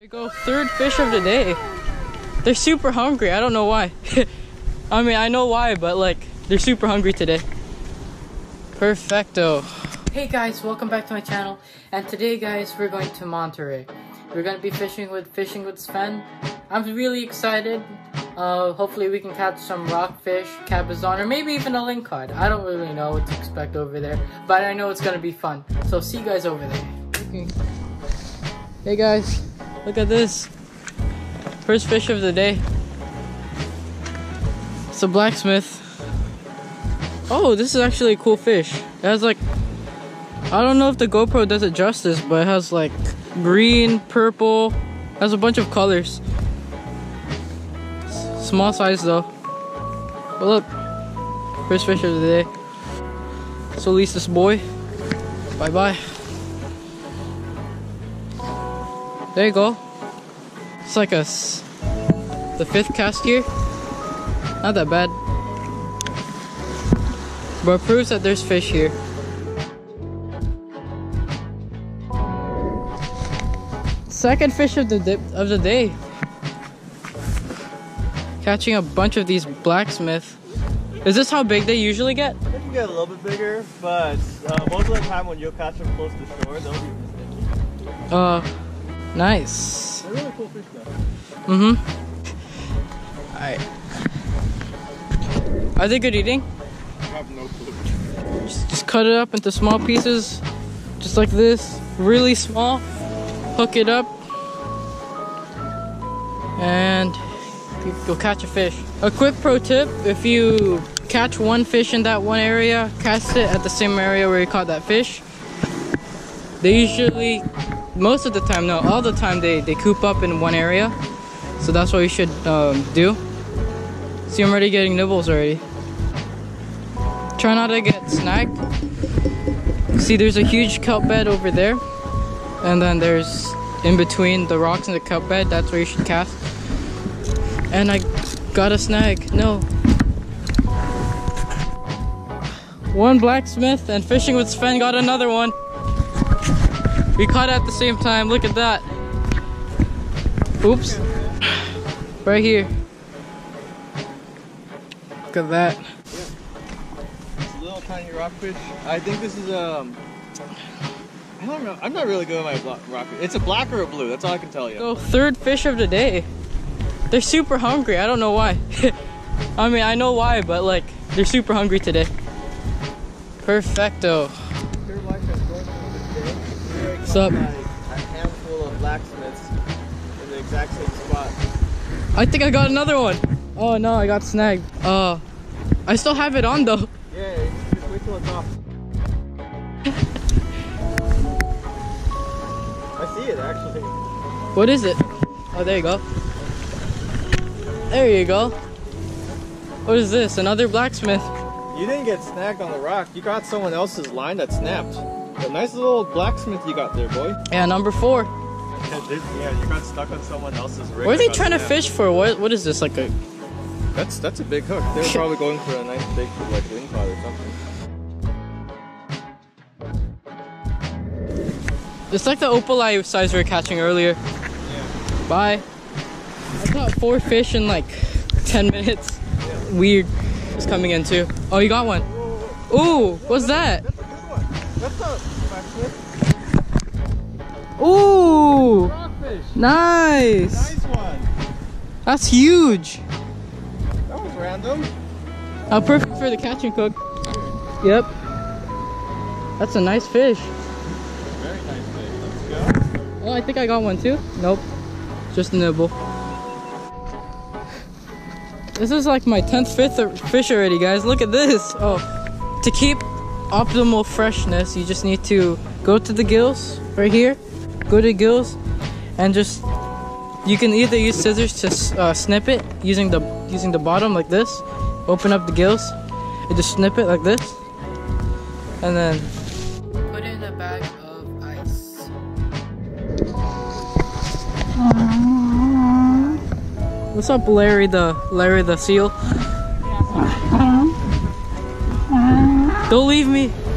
There you go, third fish of the day. They're super hungry, I don't know why. I mean, I know why, but like, they're super hungry today. Perfecto. Hey guys, welcome back to my channel. And today guys, we're going to Monterey. We're gonna be fishing with Sven. I'm really excited. Hopefully we can catch some rockfish, cabazon, or maybe even a lingcod. I don't really know what to expect over there, but I know it's gonna be fun. So see you guys over there. Okay. Hey guys, look at this. First fish of the day. It's a blacksmith. Oh, this is actually a cool fish. It has like, I don't know if the GoPro does it justice, but it has like green, purple, it has a bunch of colors. Small size though, but look, first fish of the day. So release this boy, bye bye. There you go. It's like the fifth cast here. Not that bad, but it proves that there's fish here. Second fish of the day. Catching a bunch of these blacksmith. Is this how big they usually get? They can get a little bit bigger, but most of the time when you'll catch them close to shore, they'll be mistaken. Nice. They're really cool fish though. Mm-hmm. Alright. Are they good eating? I have no clue. Just cut it up into small pieces, just like this. Really small. Hook it up. And you'll catch a fish. A quick pro tip, if you catch one fish in that one area, cast it at the same area where you caught that fish. They usually, most of the time, no, all the time, they coop up in one area. So that's what you should do. See, I'm already getting nibbles already. Try not to get snagged. See, there's a huge kelp bed over there. And then there's, in between the rocks and the kelp bed, that's where you should cast. And I got a snag. No. One blacksmith and Fishing with Sven got another one. We caught at the same time. Look at that. Oops. Right here. Look at that. Yeah. It's a little tiny rockfish. I think this is I don't know. I'm not really good at my rockfish. It's a black or a blue. That's all I can tell you. So third fish of the day. They're super hungry, I don't know why. I mean, I know why, but like, they're super hungry today. Perfecto. What's up? A handful of blacksmiths in the exact same spot. I think I got another one. Oh no, I got snagged. I still have it on though. Yeah, just wait till it's off. I see it actually. What is it? Oh, there you go. There you go. What is this? Another blacksmith. You didn't get snagged on the rock. You got someone else's line that snapped. A nice little blacksmith you got there, boy. Yeah, number four. Yeah, you got stuck on someone else's rig. What are they trying to fish for? What is this? Like a... That's a big hook. They were probably going for a nice big, like, lingcod or something. It's like the opalai size we were catching earlier. Yeah. Bye. I caught four fish in like 10 minutes. Yeah. Weird. It's coming in too. Oh, you got one. Ooh, what's that? That's a good one. That's a blacksmith. Ooh. Rockfish. Nice. Nice one. That's huge. That was random. Perfect for the catch and cook. Yep. That's a nice fish. Very nice fish. Let's go. Oh, I think I got one too. Nope. Just a nibble. This is like my 10th fish already, guys. Look at this. Oh, to keep optimal freshness, you just need to go to the gills right here. Go to gills, and just you can either use scissors to snip it using the bottom like this. Open up the gills and just snip it like this, and then put it in a bag of ice. What's up, Larry the seal? Don't leave me.